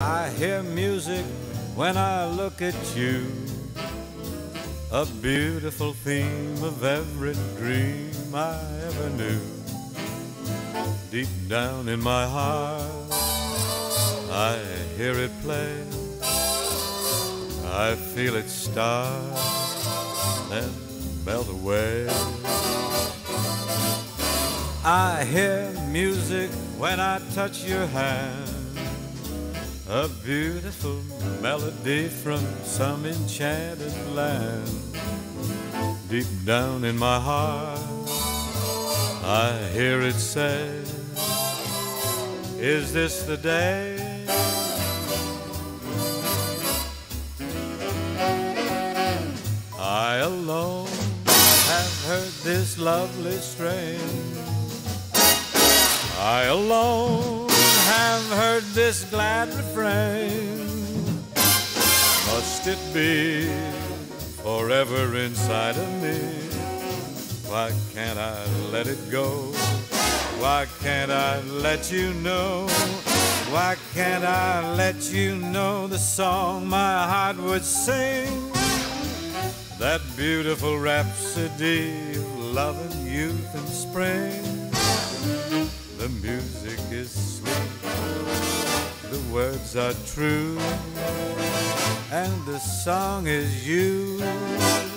I hear music when I look at you, a beautiful theme of every dream I ever knew. Deep down in my heart, I hear it play. I feel it start, then melt away. I hear music when I touch your hand, a beautiful melody from some enchanted land. Deep down in my heart, I hear it say, is this the day? I alone have heard this lovely strain. I alone have heard this glad refrain. Must it be forever inside of me? Why can't I let it go? Why can't I let you know? Why can't I let you know the song my heart would sing? That beautiful rhapsody of love and youth and spring. The music is sweet, the words are true, and the song is you.